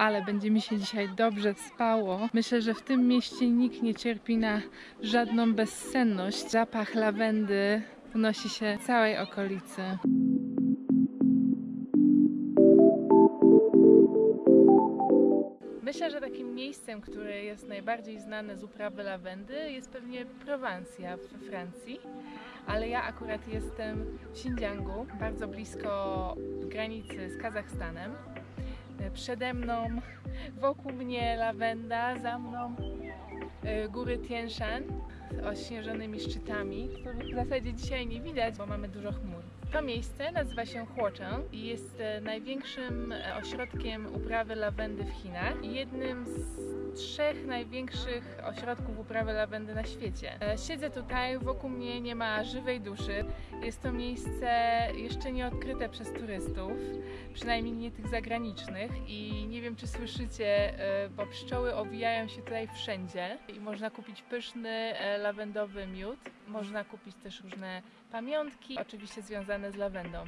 ale będzie mi się dzisiaj dobrze spało. Myślę, że w tym mieście nikt nie cierpi na żadną bezsenność. Zapach lawendy unosi się w całej okolicy. Myślę, że takim miejscem, które jest najbardziej znane z uprawy lawendy, jest pewnie Prowansja we Francji, ale ja akurat jestem w Xinjiangu, bardzo blisko granicy z Kazachstanem. Przede mną, wokół mnie lawenda, za mną góry Tienshan z ośnieżonymi szczytami, których w zasadzie dzisiaj nie widać, bo mamy dużo chmur. To miejsce nazywa się Huocheng i jest największym ośrodkiem uprawy lawendy w Chinach i jednym z 3 największych ośrodków uprawy lawendy na świecie. Siedzę tutaj, wokół mnie nie ma żywej duszy. Jest to miejsce jeszcze nieodkryte przez turystów, przynajmniej nie tych zagranicznych, i nie wiem, czy słyszycie, bo pszczoły owijają się tutaj wszędzie i można kupić pyszny lawendowy miód. Można kupić też różne pamiątki, oczywiście związane z lawendą.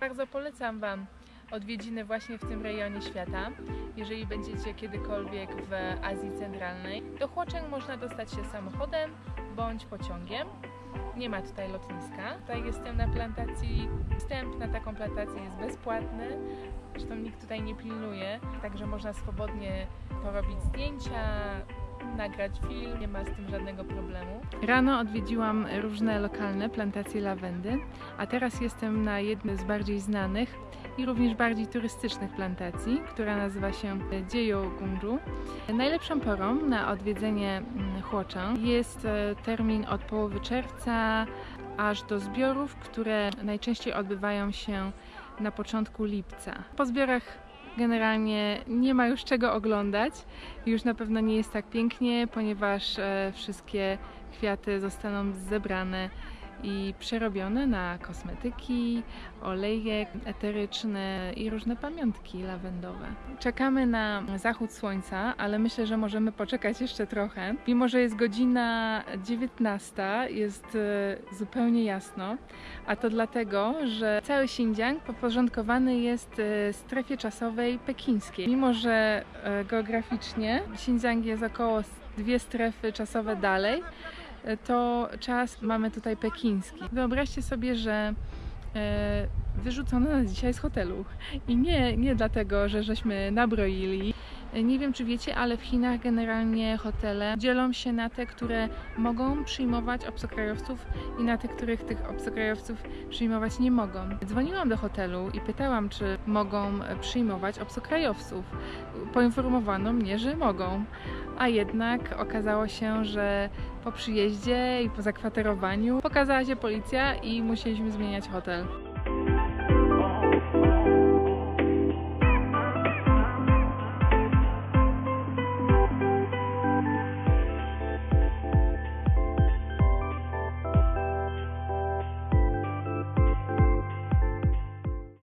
Bardzo polecam Wam odwiedziny właśnie w tym rejonie świata, jeżeli będziecie kiedykolwiek w Azji Centralnej. Do Huocheng można dostać się samochodem bądź pociągiem. Nie ma tutaj lotniska. Tutaj jestem na plantacji. Wstęp na taką plantację jest bezpłatny. Zresztą nikt tutaj nie pilnuje, także można swobodnie porobić zdjęcia, nagrać film, nie ma z tym żadnego problemu. Rano odwiedziłam różne lokalne plantacje lawendy, a teraz jestem na jednej z bardziej znanych i również bardziej turystycznych plantacji, która nazywa się Dzieją Gunju. Najlepszą porą na odwiedzenie Huocheng jest termin od połowy czerwca aż do zbiorów, które najczęściej odbywają się na początku lipca. Po zbiorach generalnie nie ma już czego oglądać, już na pewno nie jest tak pięknie, ponieważ wszystkie kwiaty zostaną zebrane i przerobione na kosmetyki, oleje eteryczne i różne pamiątki lawendowe. Czekamy na zachód słońca, ale myślę, że możemy poczekać jeszcze trochę. Mimo że jest godzina 19, jest zupełnie jasno, a to dlatego, że cały Xinjiang podporządkowany jest strefie czasowej pekińskiej. Mimo że geograficznie Xinjiang jest około 2 strefy czasowe dalej, to czas mamy tutaj pekiński. Wyobraźcie sobie, że wyrzucono nas dzisiaj z hotelu i nie dlatego, że żeśmy nabroili. Nie wiem, czy wiecie, ale w Chinach generalnie hotele dzielą się na te, które mogą przyjmować obcokrajowców i na te, których tych obcokrajowców przyjmować nie mogą. Dzwoniłam do hotelu i pytałam, czy mogą przyjmować obcokrajowców. Poinformowano mnie, że mogą, a jednak okazało się, że po przyjeździe i po zakwaterowaniu pokazała się policja i musieliśmy zmieniać hotel.